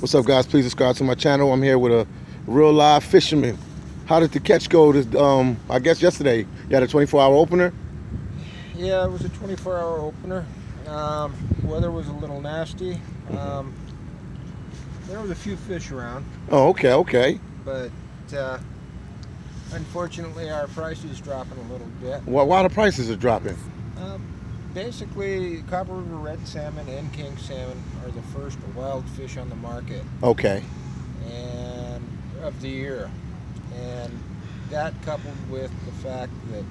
What's up, guys? Please subscribe to my channel. I'm here with a real live fisherman. How did the catch go this, I guess yesterday? You had a 24-hour opener? Yeah, it was a 24-hour opener. Weather was a little nasty. There was a few fish around. Oh, okay, okay. But unfortunately, our price is dropping a little bit. Well, why the prices are dropping? Basically, Copper River Red Salmon and King Salmon are the first wild fish on the market. Okay. And of the year. And that coupled with the fact that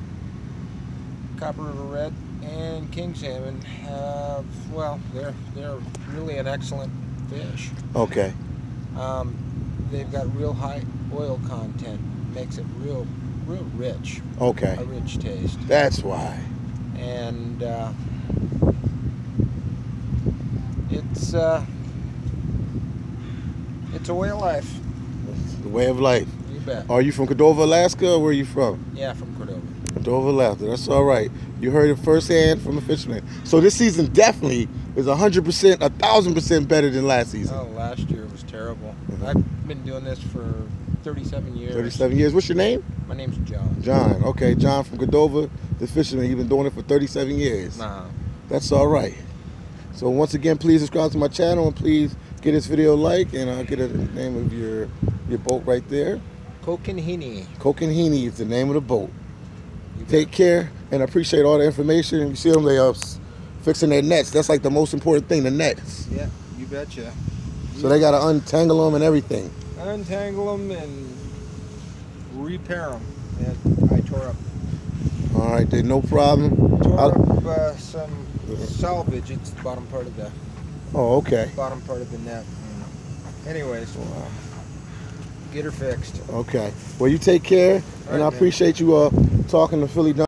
Copper River Red and King Salmon have, well, they're really an excellent fish. Okay. They've got real high oil content. Makes it real rich. Okay. A rich taste. That's why. And it's a way of life. It's the way of life. You bet. Are you from Cordova, Alaska, or where are you from? Yeah, from Cordova. Cordova, Alaska. That's all right. You heard it firsthand from a fisherman. So this season definitely is 100%, 1,000% better than last season. Oh, last year was terrible. I've been doing this for 37 years. 37 years. What's your name? My name's John. John. Okay, John from Cordova, the fisherman. You've been doing it for 37 years. Nah. That's all right. So once again, please subscribe to my channel and please get this video a like, and I'll get the name of your boat right there. Coconhini. Coconhini is the name of the boat. Take care, and I appreciate all the information. You see them, they are fixing their nets. That's like the most important thing, the nets. Yeah, you betcha. So they got to untangle them and everything. Untangle them and repair them. And I tore up. All right, dude, no problem. Tore up some salvage. It's the bottom part of the. Oh, okay. Bottom part of the net. Anyways, wow. Get her fixed. Okay. Well, you take care, and I appreciate you talking to Philly Dom.